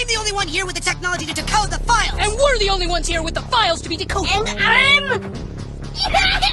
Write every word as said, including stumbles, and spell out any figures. I'm the only one here with the technology to decode the files! And we're the only ones here with the files to be decoded! And I'm...